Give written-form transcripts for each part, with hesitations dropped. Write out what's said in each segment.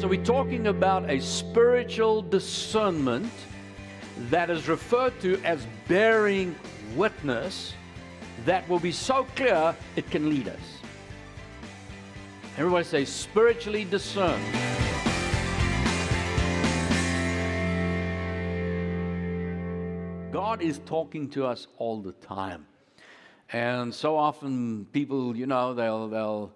So we're talking about a spiritual discernment that is referred to as bearing witness that will be so clear it can lead us. Everybody say spiritually discern. God is talking to us all the time. And so often people, you know, they'll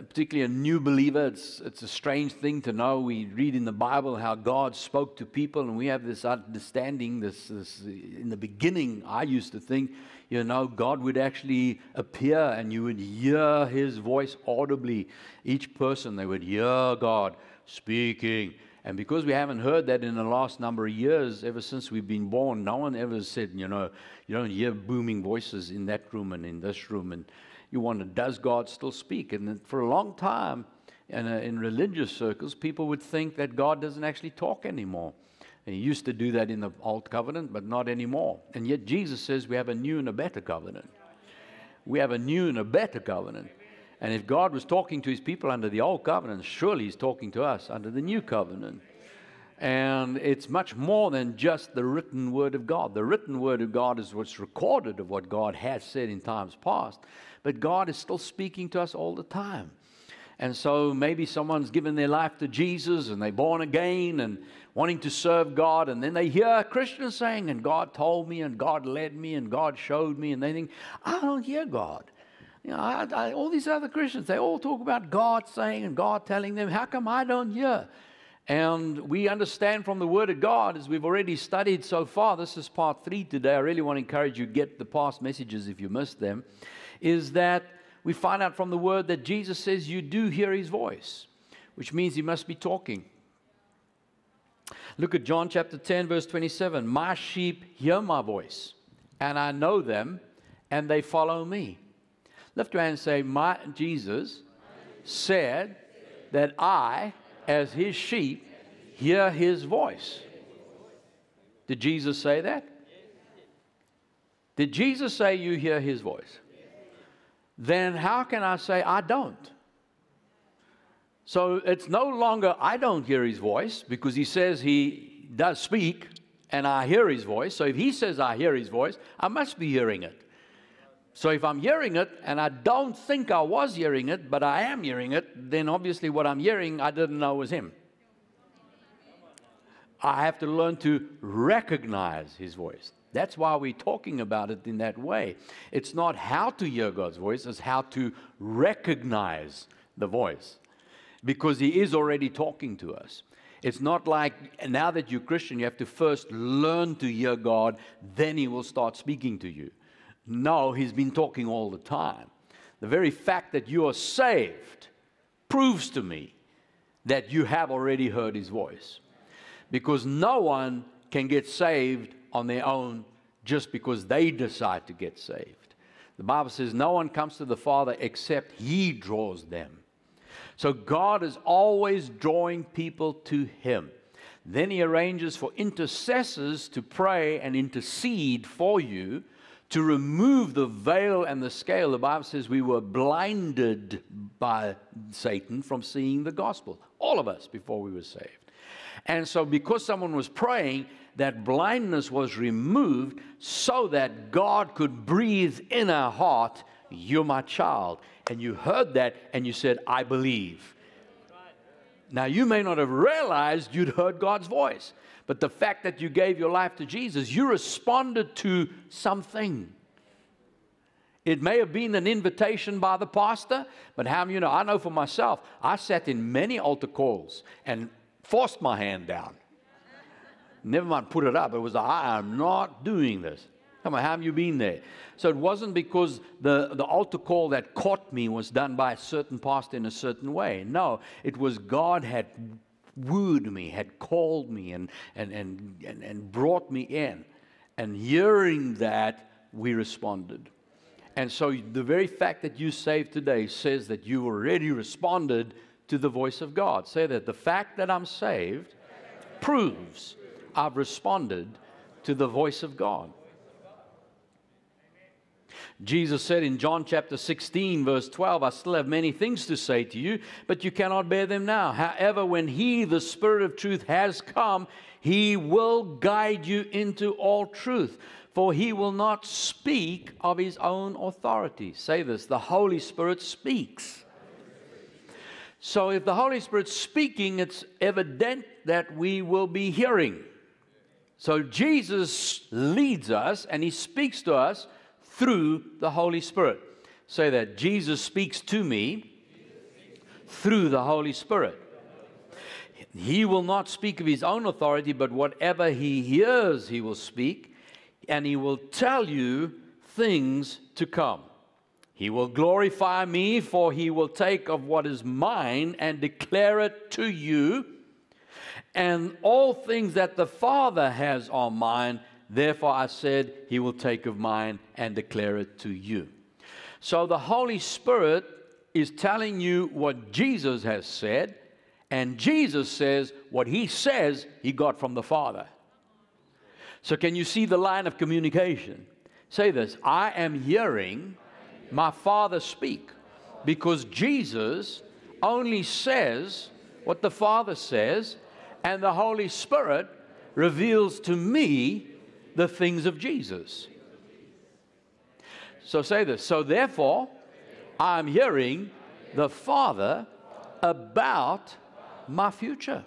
particularly a new believer, it's a strange thing to know. We read in the Bible how God spoke to people, and we have this understanding, this in the beginning, I used to think, you know, God would actually appear and you would hear his voice audibly. Each person, they would hear God speaking. And because we haven't heard that in the last number of years, ever since we've been born, no one ever said, you know, you don't hear booming voices in that room and in this room. And you wonder, does God still speak? And for a long time, and in religious circles, people would think that God doesn't actually talk anymore. And he used to do that in the Old Covenant, but not anymore. And yet Jesus says we have a new and a better covenant. We have a new and a better covenant. And if God was talking to his people under the old covenant, surely he's talking to us under the new covenant. And it's much more than just the written word of God. The written word of God is what's recorded of what God has said in times past. But God is still speaking to us all the time. And so maybe someone's given their life to Jesus and they're born again and wanting to serve God. And then they hear Christians saying, and God told me, and God led me, and God showed me. And they think, I don't hear God. You know, all these other Christians, they all talk about God saying and God telling them, how come I don't hear? And we understand from the Word of God, as we've already studied so far, this is part 3 today. I really want to encourage you to get the past messages if you missed them, is that we find out from the Word that Jesus says you do hear his voice, which means he must be talking. Look at John chapter 10, verse 27. My sheep hear my voice, and I know them, and they follow me. Lift your hand and say, my Jesus said that I, as his sheep, hear his voice. Did Jesus say that? Did Jesus say you hear his voice? Then how can I say I don't? So it's no longer I don't hear his voice, because he says he does speak and I hear his voice. So if he says I hear his voice, I must be hearing it. So if I'm hearing it, and I don't think I was hearing it, but I am hearing it, then obviously what I'm hearing, I didn't know was him. I have to learn to recognize his voice. That's why we're talking about it in that way. It's not how to hear God's voice, it's how to recognize the voice. Because he is already talking to us. It's not like now that you're Christian, you have to first learn to hear God, then he will start speaking to you. No, he's been talking all the time. The very fact that you are saved proves to me that you have already heard his voice. Because no one can get saved on their own just because they decide to get saved. The Bible says no one comes to the Father except he draws them. So God is always drawing people to him. Then he arranges for intercessors to pray and intercede for you, to remove the veil and the scale. The Bible says we were blinded by Satan from seeing the gospel. All of us before we were saved. And so because someone was praying, that blindness was removed so that God could breathe in our heart, you're my child. And you heard that and you said, I believe. Now you may not have realized you'd heard God's voice. But the fact that you gave your life to Jesus, you responded to something. It may have been an invitation by the pastor, but how many, you know, I know for myself, I sat in many altar calls and forced my hand down. Never mind, put it up. It was, I am not doing this. Come on, how have you been there? So it wasn't because the altar call that caught me was done by a certain pastor in a certain way. No, it was God had wooed me, had called me and brought me in. And hearing that, we responded. And so the very fact that you saved today says that you already responded to the voice of God. Say that the fact that I'm saved proves I've responded to the voice of God. Jesus said in John chapter 16, verse 12, I still have many things to say to you, but you cannot bear them now. However, when He, the Spirit of truth, has come, He will guide you into all truth. For He will not speak of His own authority. Say this, the Holy Spirit speaks. So if the Holy Spirit's speaking, it's evident that we will be hearing. So Jesus leads us and He speaks to us through the Holy Spirit. Say that, Jesus speaks to me through the Holy Spirit. He will not speak of His own authority, but whatever He hears, He will speak, and He will tell you things to come. He will glorify me, for He will take of what is mine and declare it to you. And all things that the Father has are mine. Therefore, I said, He will take of mine and declare it to you. So the Holy Spirit is telling you what Jesus has said. And Jesus says what He says He got from the Father. So can you see the line of communication? Say this, I am hearing my Father speak, because Jesus only says what the Father says, and the Holy Spirit reveals to me the things of Jesus. So say this, so therefore I'm hearing the Father about my future.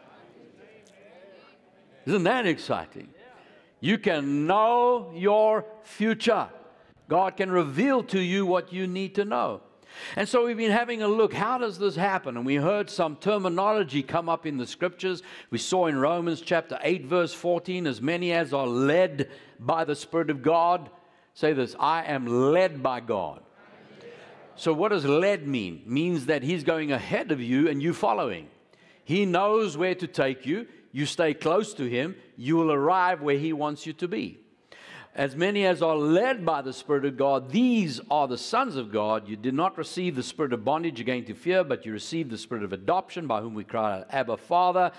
Isn't that exciting? You can know your future. God can reveal to you what you need to know. And so we've been having a look, how does this happen? And we heard some terminology come up in the Scriptures. We saw in Romans chapter 8, verse 14, as many as are led by the Spirit of God. Say this, I am led by God. So what does led mean? It means that He's going ahead of you and you following. He knows where to take you. You stay close to Him. You will arrive where He wants you to be. As many as are led by the Spirit of God, these are the sons of God. You did not receive the spirit of bondage again to fear, but you received the spirit of adoption, by whom we cry, Abba, Father.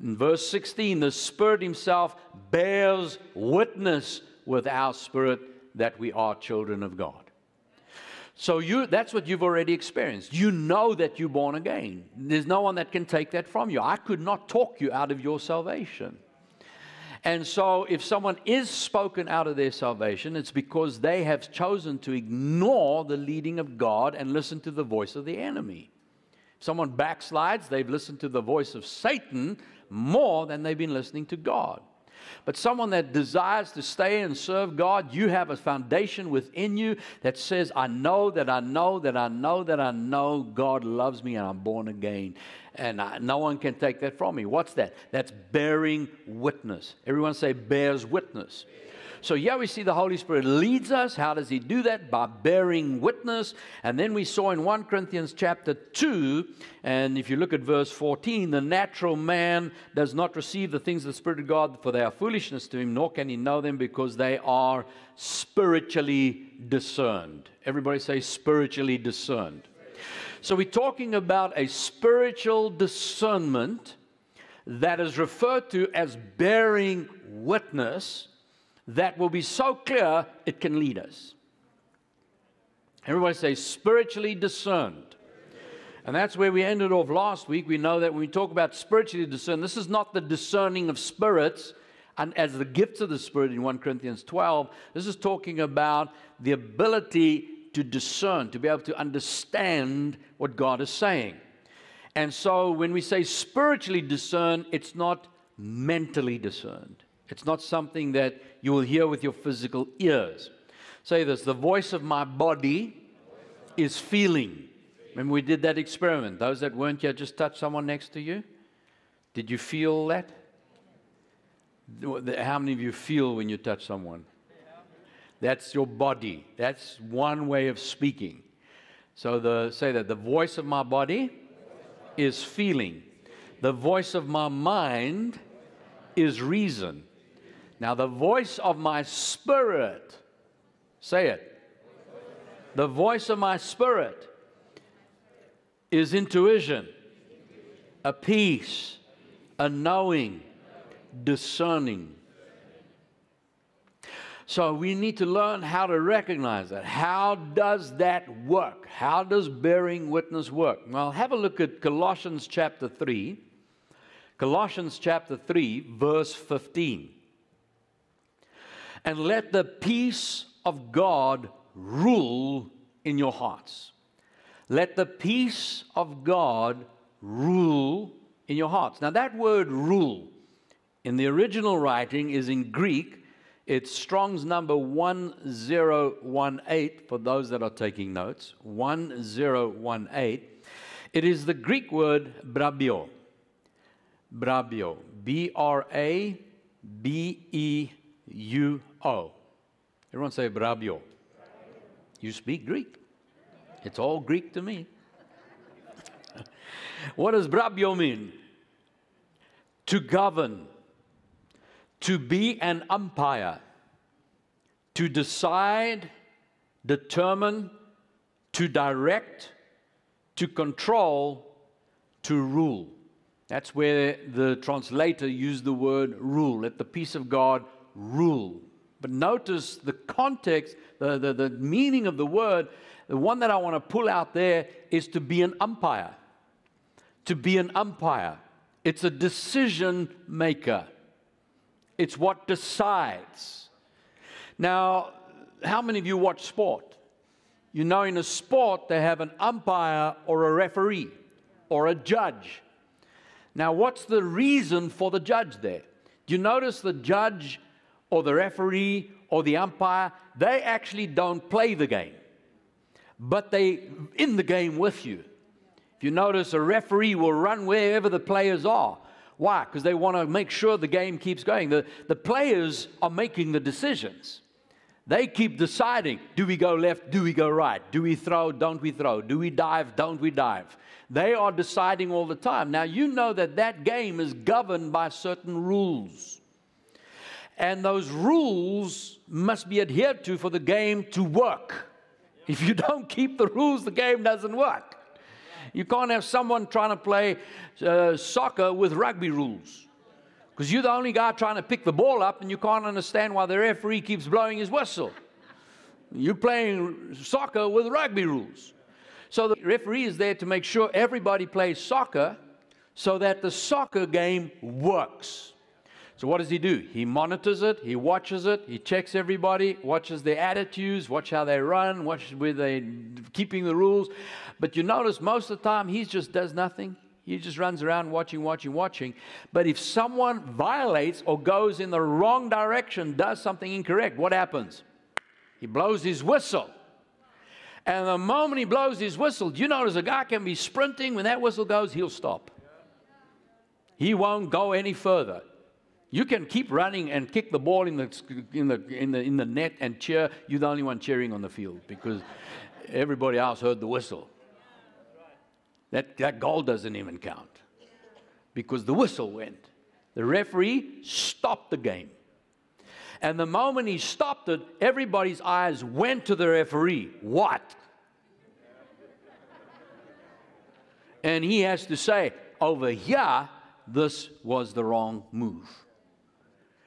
In verse 16, the Spirit Himself bears witness with our spirit that we are children of God. So that's what you've already experienced. You know that you're born again. There's no one that can take that from you. I could not talk you out of your salvation. And so if someone is spoken out of their salvation, it's because they have chosen to ignore the leading of God and listen to the voice of the enemy. If someone backslides, they've listened to the voice of Satan more than they've been listening to God. But someone that desires to stay and serve God, you have a foundation within you that says, I know that I know that I know that I know God loves me and I'm born again. And no one can take that from me. What's that? That's bearing witness. Everyone say, bears witness. So yeah, we see the Holy Spirit leads us. How does He do that? By bearing witness. And then we saw in 1 Corinthians chapter 2, and if you look at verse 14, the natural man does not receive the things of the Spirit of God, for they are foolishness to him, nor can he know them, because they are spiritually discerned. Everybody say spiritually discerned. So we're talking about a spiritual discernment that is referred to as bearing witness, that will be so clear it can lead us. Everybody say spiritually discerned. And that's where we ended off last week. We know that when we talk about spiritually discerned, this is not the discerning of spirits and as the gifts of the Spirit in 1 Corinthians 12. This is talking about the ability to discern, to be able to understand what God is saying. And so when we say spiritually discerned, it's not mentally discerned. It's not something that you will hear with your physical ears. Say this, the voice of my body is feeling. Remember we did that experiment. Those that weren't here, just touch someone next to you. Did you feel that? How many of you feel when you touch someone? That's your body. That's one way of speaking. So say that, the voice of my body is feeling. The voice of my mind is reason. Now the voice of my spirit, say it, the voice of my spirit is intuition, a peace, a knowing, discerning. So we need to learn how to recognize that. How does that work? How does bearing witness work? Well, have a look at Colossians chapter 3. Colossians chapter 3, verse 15. And let the peace of God rule in your hearts. Let the peace of God rule in your hearts. Now that word rule in the original writing is in Greek. It's Strong's number 1018 for those that are taking notes. 1018. It is the Greek word brabio. Brabio. B-R-A-B-E-U-O. Everyone say brabio. You speak Greek. It's all Greek to me. What does brabio mean? To govern, to be an umpire, to decide, determine, to direct, to control, to rule. That's where the translator used the word rule. Let the peace of God rule. But notice the context, the meaning of the word. The one that I want to pull out there is to be an umpire. To be an umpire. It's a decision maker. It's what decides. Now, how many of you watch sport? You know, in a sport, they have an umpire or a referee or a judge. Now, what's the reason for the judge there? Do you notice the judge or the referee or the umpire, they actually don't play the game, but they're in the game with you. If you notice, a referee will run wherever the players are. Why? Because they want to make sure the game keeps going. The players are making the decisions. They keep deciding, do we go left, do we go right? Do we throw, don't we throw? Do we dive, don't we dive? They are deciding all the time. Now, you know that game is governed by certain rules. And those rules must be adhered to for the game to work. If you don't keep the rules, the game doesn't work. You can't have someone trying to play soccer with rugby rules, because you're the only guy trying to pick the ball up and you can't understand why the referee keeps blowing his whistle. You're playing soccer with rugby rules. So the referee is there to make sure everybody plays soccer so that the soccer game works. So what does he do? He monitors it, he watches it, he checks everybody, watches their attitudes, watch how they run, watch where they're keeping the rules. But you notice most of the time he just does nothing. He just runs around watching, watching, watching. But if someone violates or goes in the wrong direction, does something incorrect, what happens? He blows his whistle. And the moment he blows his whistle, do you notice a guy can be sprinting? When that whistle goes, he'll stop. He won't go any further. You can keep running and kick the ball in the net and cheer. You're the only one cheering on the field because everybody else heard the whistle. That goal doesn't even count because the whistle went. The referee stopped the game. And the moment he stopped it, everybody's eyes went to the referee. What? And he has to say, over here, this was the wrong move.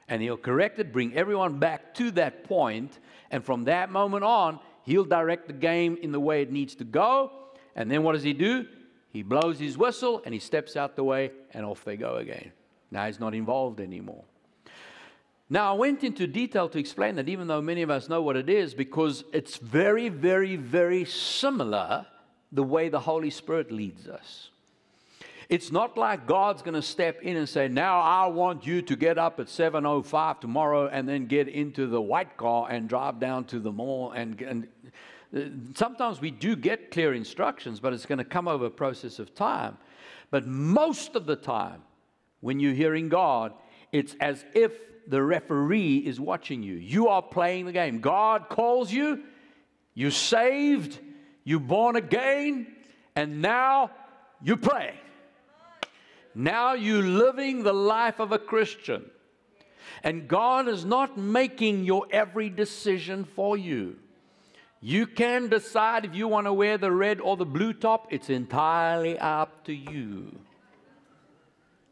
And he'll correct it, bring everyone back to that point, and from that moment on, he'll direct the game in the way it needs to go. And then what does he do? He blows his whistle, and he steps out the way, and off they go again. Now he's not involved anymore. Now, I went into detail to explain that, even though many of us know what it is, because it's very, very, very similar the way the Holy Spirit leads us. It's not like God's going to step in and say, now I want you to get up at 7:05 tomorrow and then get into the white car and drive down to the mall. And sometimes we do get clear instructions, but it's going to come over a process of time. But most of the time, when you're hearing God, it's as if the referee is watching you. You are playing the game. God calls you. You're saved. You're born again. And now you play. Now you're living the life of a Christian. And God is not making your every decision for you. You can decide if you want to wear the red or the blue top. It's entirely up to you.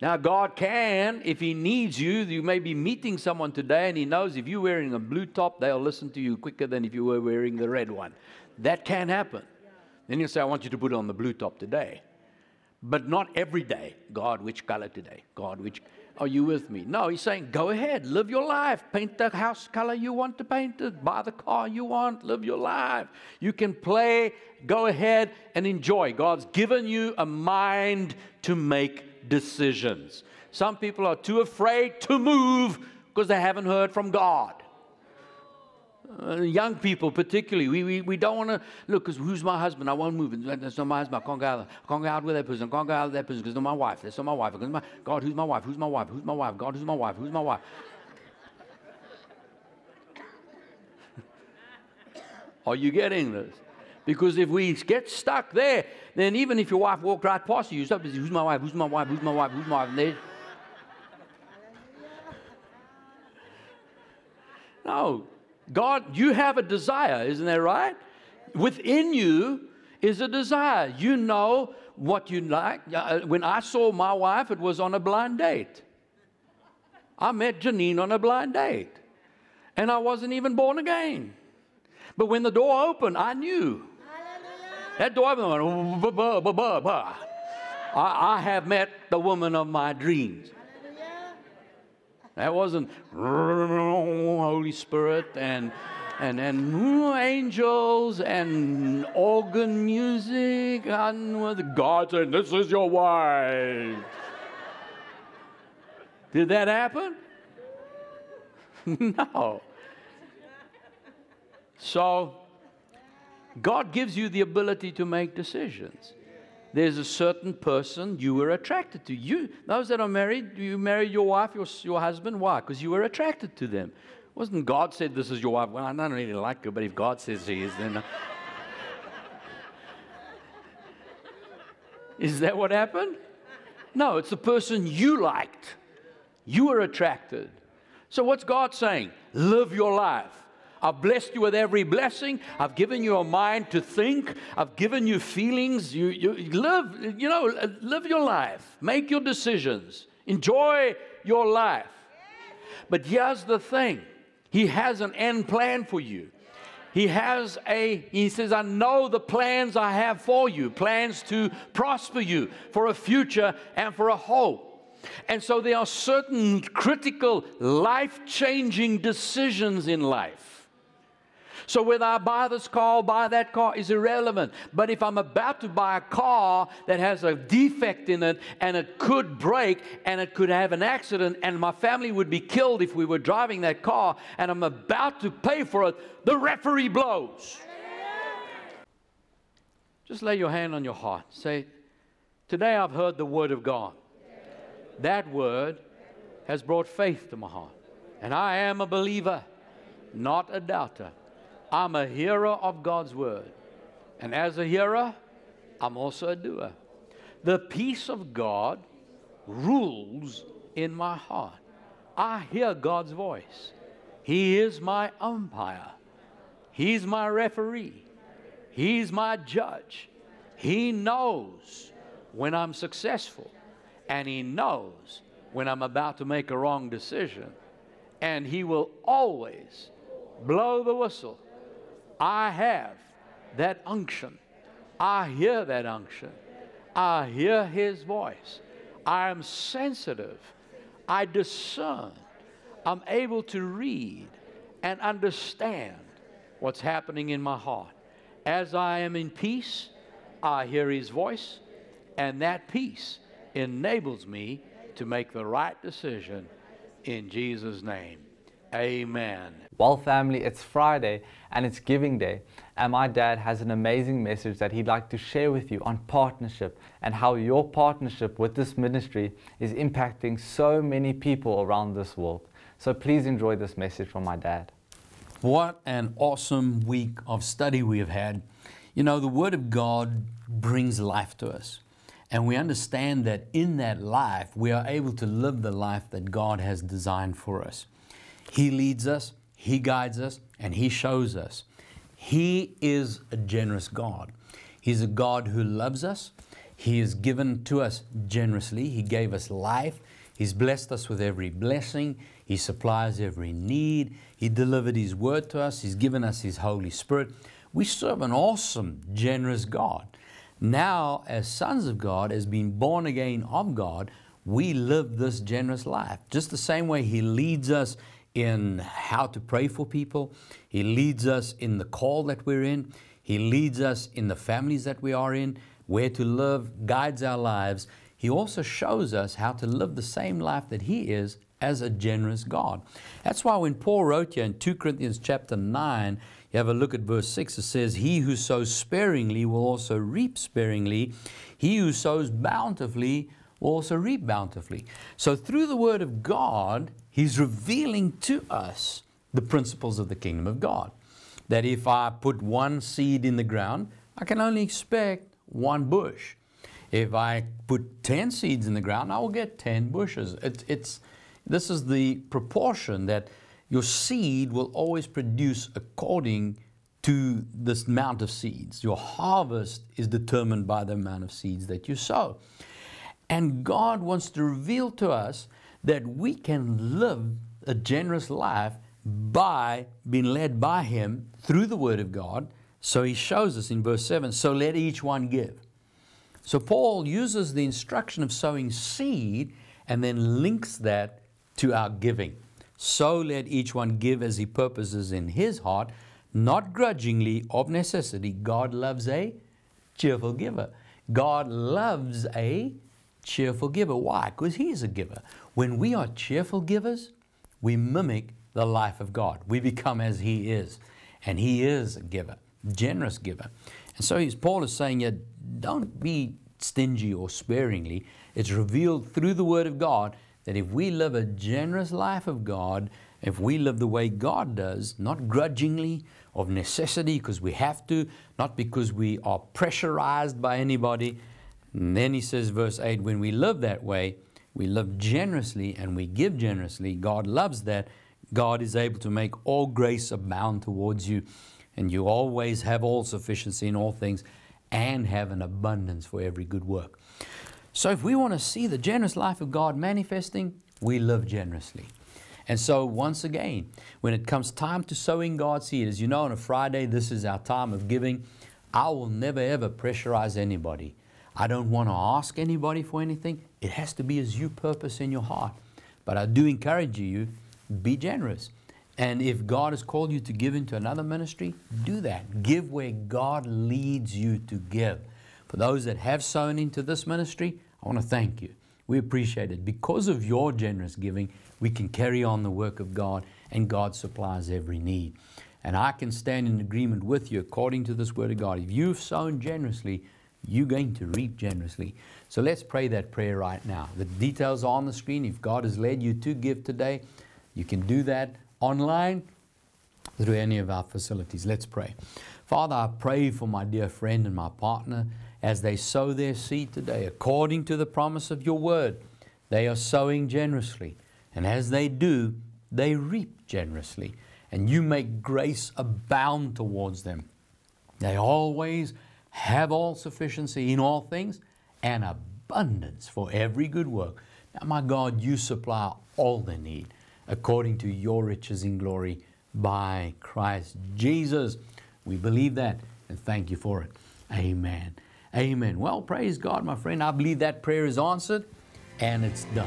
Now, God can, if He needs you, you may be meeting someone today and He knows if you're wearing a blue top, they'll listen to you quicker than if you were wearing the red one. That can happen. Then He'll say, I want you to put on the blue top today. But not every day. God, which color today? God, which... Are you with me? No, He's saying, go ahead, live your life. Paint the house color you want to paint it. Buy the car you want. Live your life. You can play. Go ahead and enjoy. God's given you a mind to make decisions. Some people are too afraid to move because they haven't heard from God. Young people particularly, we don't want to, look, because who's my husband? I won't move. That's not my husband. I can't go out. I can't go out with that person. I can't go out with that person because they're my wife. That's not my wife. God, who's my wife? Who's my wife? Who's my wife? God, who's my wife? Who's my wife? Are you getting this? Because if we get stuck there, then even if your wife walked right past you, you're so busy, who's my wife? Who's my wife? Who's my wife? Who's my wife? And there. No. God, you have a desire, isn't that right? Within you is a desire. You know what you like. When I saw my wife, it was on a blind date. I met Janine on a blind date. And I wasn't even born again. But when the door opened, I knew. Hallelujah. That door opened, went, bah, bah, bah, bah, bah. I have met the woman of my dreams. That wasn't Holy Spirit and angels and organ music and God saying, this is your wife. Did that happen? No. So God gives you the ability to make decisions. There's a certain person you were attracted to. You, those that are married, you married your wife, your husband. Why? Because you were attracted to them. Wasn't God said, this is your wife? Well, I don't really like her, but if God says she is, then... Is that what happened? No, it's the person you liked. You were attracted. So what's God saying? Live your life. I've blessed you with every blessing. I've given you a mind to think. I've given you feelings. You live, you know, live your life. Make your decisions. Enjoy your life. But here's the thing. He has an end plan for you. He says, I know the plans I have for you, plans to prosper you for a future and for a hope. And so there are certain critical, life-changing decisions in life. So whether I buy this car or buy that car is irrelevant. But if I'm about to buy a car that has a defect in it and it could break and it could have an accident and my family would be killed if we were driving that car and I'm about to pay for it, the referee blows. Just lay your hand on your heart. Say, today I've heard the word of God. That word has brought faith to my heart. And I am a believer, not a doubter. I'm a hearer of God's word. And as a hearer, I'm also a doer. The peace of God rules in my heart. I hear God's voice. He is my umpire. He's my referee. He's my judge. He knows when I'm successful. And He knows when I'm about to make a wrong decision. And He will always blow the whistle. I have that unction. I hear that unction. I hear His voice. I am sensitive. I discern. I'm able to read and understand what's happening in my heart. As I am in peace, I hear His voice, and that peace enables me to make the right decision in Jesus' name. Amen. Well, family, it's Friday and it's Giving Day, and my dad has an amazing message that he'd like to share with you on partnership and how your partnership with this ministry is impacting so many people around this world. So please enjoy this message from my dad. What an awesome week of study we have had. You know, the Word of God brings life to us. And we understand that in that life, we are able to live the life that God has designed for us. He leads us, He guides us, and He shows us. He is a generous God. He's a God who loves us. He has given to us generously. He gave us life. He's blessed us with every blessing. He supplies every need. He delivered His word to us. He's given us His Holy Spirit. We serve an awesome, generous God. Now, as sons of God, as being born again of God, we live this generous life. Just the same way He leads us in how to pray for people. He leads us in the call that we're in. He leads us in the families that we are in, where to live, guides our lives. He also shows us how to live the same life that He is as a generous God. That's why when Paul wrote here in 2 Corinthians chapter 9, you have a look at verse 6, it says, "He who sows sparingly will also reap sparingly. He who sows bountifully will also reap bountifully." So through the Word of God, He's revealing to us the principles of the kingdom of God. That if I put one seed in the ground, I can only expect one bush. If I put 10 seeds in the ground, I will get 10 bushes. This is the proportion that your seed will always produce according to this amount of seeds. Your harvest is determined by the amount of seeds that you sow. And God wants to reveal to us that we can live a generous life by being led by Him through the Word of God. So He shows us in verse 7, "So let each one give." So Paul uses the instruction of sowing seed and then links that to our giving. "So let each one give as he purposes in his heart, not grudgingly, of necessity." God loves a cheerful giver. God loves a cheerful giver. Why? Because He is a giver. When we are cheerful givers, we mimic the life of God. We become as He is. And He is a giver, generous giver. And so Paul is saying, yeah, don't be stingy or sparingly. It's revealed through the Word of God that if we live a generous life of God, if we live the way God does, not grudgingly, of necessity because we have to, not because we are pressurized by anybody. And then he says, verse 8, when we live that way, we live generously and we give generously. God loves that. God is able to make all grace abound towards you, and you always have all sufficiency in all things and have an abundance for every good work. So if we want to see the generous life of God manifesting, we live generously. And so once again, when it comes time to sowing God's seed, as you know, on a Friday, this is our time of giving. I will never, ever pressurize anybody. I don't want to ask anybody for anything. It has to be as you purpose in your heart. But I do encourage you, be generous. And if God has called you to give into another ministry, do that. Give where God leads you to give. For those that have sown into this ministry, I want to thank you. We appreciate it. Because of your generous giving, we can carry on the work of God, and God supplies every need. And I can stand in agreement with you according to this Word of God. If you've sown generously, you're going to reap generously. So let's pray that prayer right now. The details are on the screen. If God has led you to give today, you can do that online through any of our facilities. Let's pray. Father, I pray for my dear friend and my partner as they sow their seed today, according to the promise of your word. They are sowing generously, and as they do, they reap generously, and you make grace abound towards them. They always have all sufficiency in all things and abundance for every good work. Now, my God, you supply all they need according to your riches in glory by Christ Jesus. We believe that and thank you for it. Amen. Amen. Well, praise God, my friend. I believe that prayer is answered and it's done.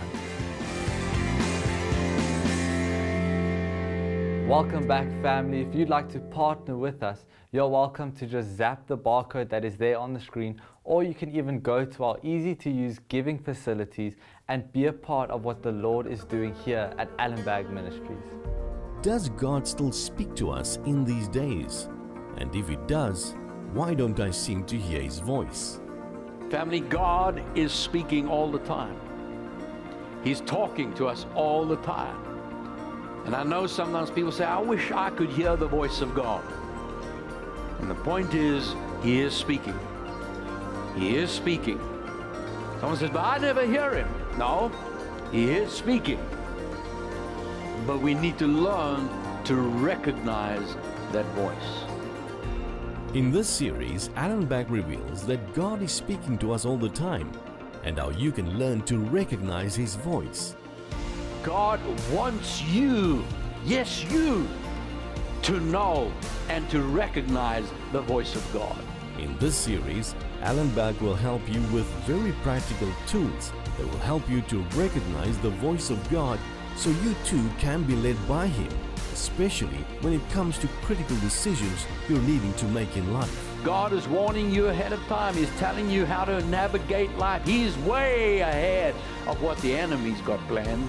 Welcome back, family. If you'd like to partner with us, you're welcome to just zap the barcode that is there on the screen, or you can even go to our easy-to-use giving facilities and be a part of what the Lord is doing here at Allan Bagg Ministries. Does God still speak to us in these days? And if He does, why don't I seem to hear His voice? Family, God is speaking all the time. He's talking to us all the time. And I know sometimes people say, I wish I could hear the voice of God. And the point is, He is speaking. He is speaking. Someone says, but I never hear Him. No, He is speaking. But we need to learn to recognize that voice. In this series, Allan Bagg reveals that God is speaking to us all the time and how you can learn to recognize His voice. God wants you, yes you, to know and to recognize the voice of God. In this series, Allan Bagg will help you with very practical tools that will help you to recognize the voice of God so you too can be led by Him, especially when it comes to critical decisions you're needing to make in life. God is warning you ahead of time. He's telling you how to navigate life. He's way ahead of what the enemy's got planned.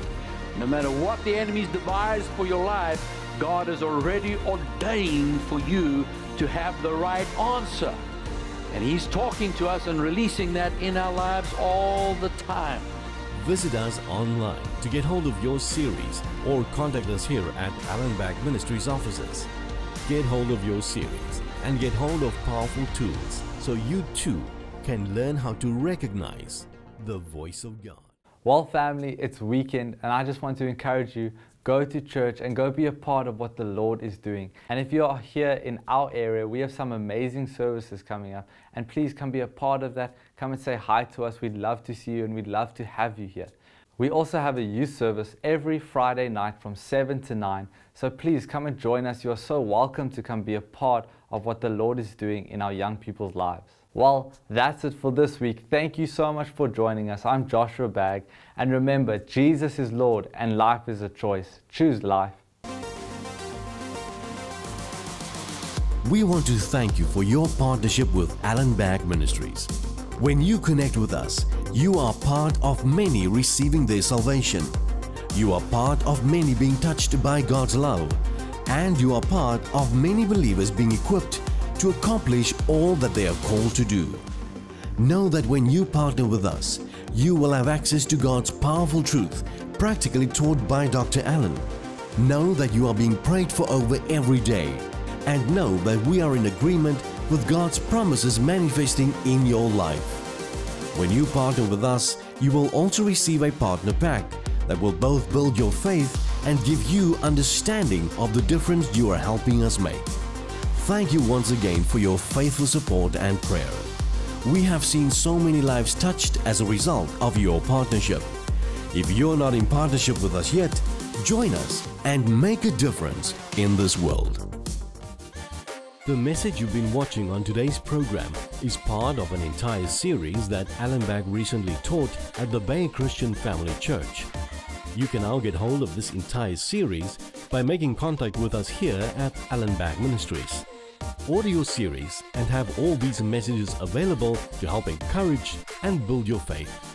No matter what the enemy's devised for your life, God has already ordained for you to have the right answer. And He's talking to us and releasing that in our lives all the time. Visit us online to get hold of your series or contact us here at Allan Bagg Ministries offices. Get hold of your series and get hold of powerful tools so you too can learn how to recognize the voice of God. Well family, it's weekend and I just want to encourage you, go to church and go be a part of what the Lord is doing. And if you are here in our area, we have some amazing services coming up. And please come be a part of that. Come and say hi to us. We'd love to see you and we'd love to have you here. We also have a youth service every Friday night from 7 to 9. So please come and join us. You are so welcome to come be a part of what the Lord is doing in our young people's lives. Well, that's it for this week. Thank you so much for joining us. I'm Joshua Bagg. And remember, Jesus is Lord and life is a choice. Choose life. We want to thank you for your partnership with Allan Bagg Ministries. When you connect with us, you are part of many receiving their salvation. You are part of many being touched by God's love. And you are part of many believers being equipped to accomplish all that they are called to do. Know that when you partner with us, you will have access to God's powerful truth, practically taught by Dr. Allan. Know that you are being prayed for over every day, and know that we are in agreement with God's promises manifesting in your life. When you partner with us, you will also receive a partner pack that will both build your faith and give you understanding of the difference you are helping us make. Thank you once again for your faithful support and prayer. We have seen so many lives touched as a result of your partnership. If you're not in partnership with us yet, join us and make a difference in this world. The message you've been watching on today's program is part of an entire series that Allan Bagg recently taught at the Bay Christian Family Church. You can now get hold of this entire series by making contact with us here at Allan Bagg Ministries. Order your series and have all these messages available to help encourage and build your faith.